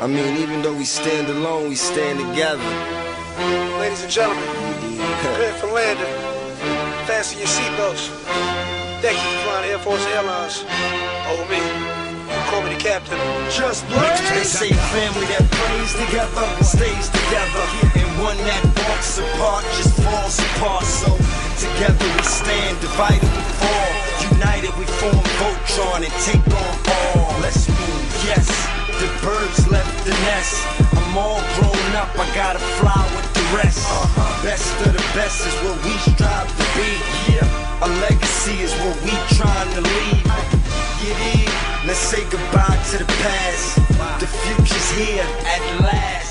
I mean, even though we stand alone, we stand together. Ladies and gentlemen, prepare for landing. Fasten your seatbelts. Thank you for flying Air Force Airlines. Oh, me. Call me the captain. Just blaze. They say family that plays together, stays together, and one that walks apart just falls apart. So together we stand, divided we fall, united we form Voltron and take on all. Let's move, yes. The birds left the nest. I'm all grown up, I gotta fly with the rest. Best of the best is what we strive to be. Yeah. Our legacy is what we trying to leave. Get in. Let's say goodbye to the past. The future's here at last.